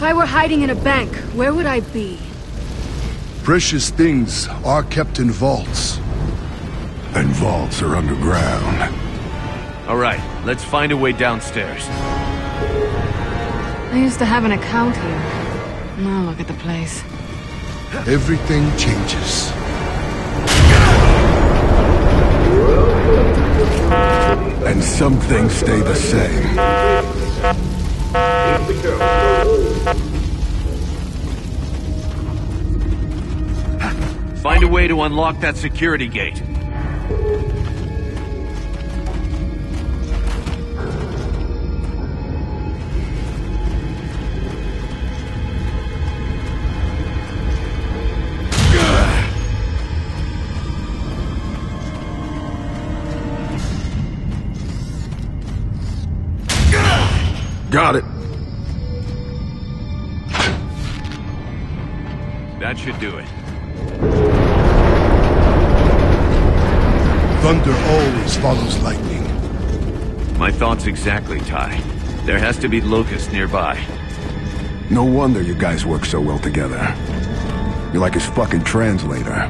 If I were hiding in a bank, where would I be? Precious things are kept in vaults. And vaults are underground. All right, let's find a way downstairs. I used to have an account here. Now look at the place. Everything changes. And some things stay the same. Find a way to unlock that security gate. Got it. That should do it. Thunder always follows lightning. My thoughts exactly, Ty. There has to be locusts nearby. No wonder you guys work so well together. You're like his fucking translator.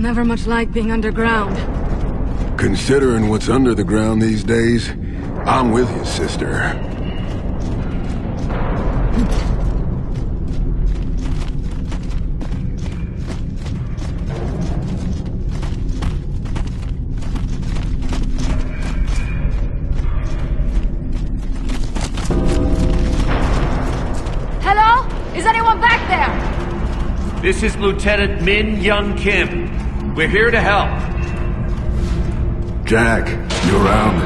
Never much like being underground. Considering what's under the ground these days, I'm with you, sister. Hello? Is anyone back there? This is Lieutenant Min Young Kim. We're here to help. Jack, you around?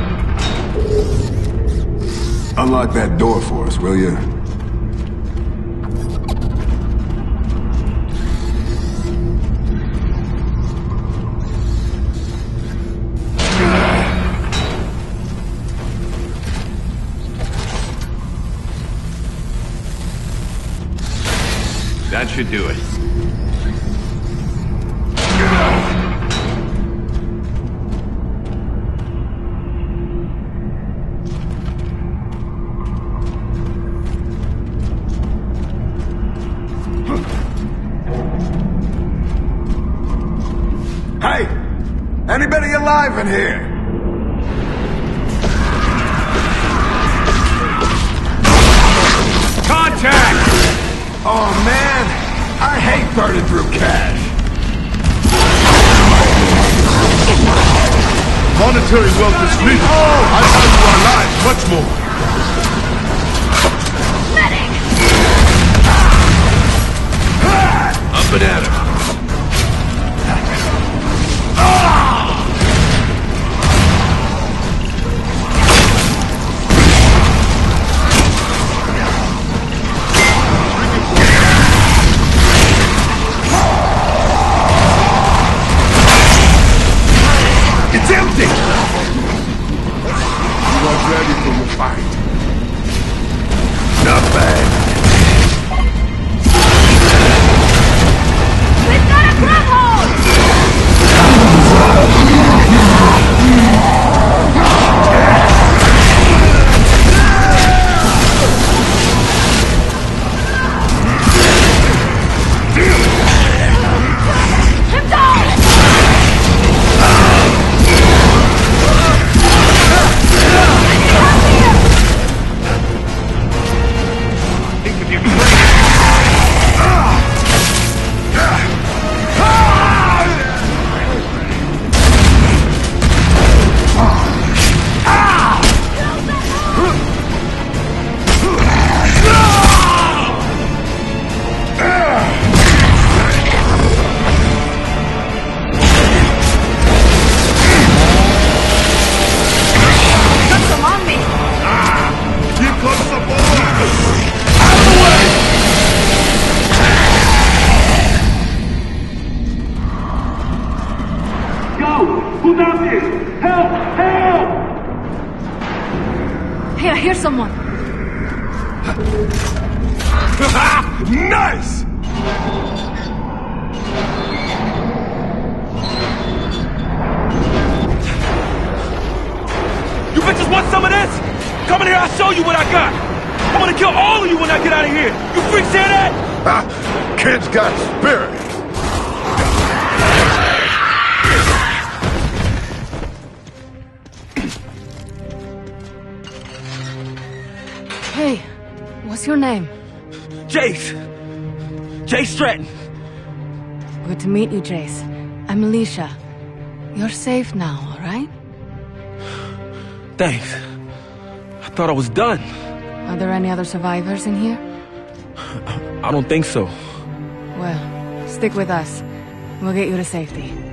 Unlock that door for us, will you? That should do it. In here. Contact! Oh man, I hate burning through cash. Monetary wealth is legal. Oh. I value our lives much more. Medic! Up and at him. Not bad. Who does this? Help! Help! Hey, I hear someone. Nice! You bitches want some of this? Come in here, I'll show you what I got. I'm gonna kill all of you when I get out of here. You freaks hear that? Ah, kids got spirit. Hey, what's your name? Jace! Jace Stratton! Good to meet you, Jace. I'm Alicia. You're safe now, alright? Thanks. I thought I was done. Are there any other survivors in here? I don't think so. Well, stick with us. We'll get you to safety.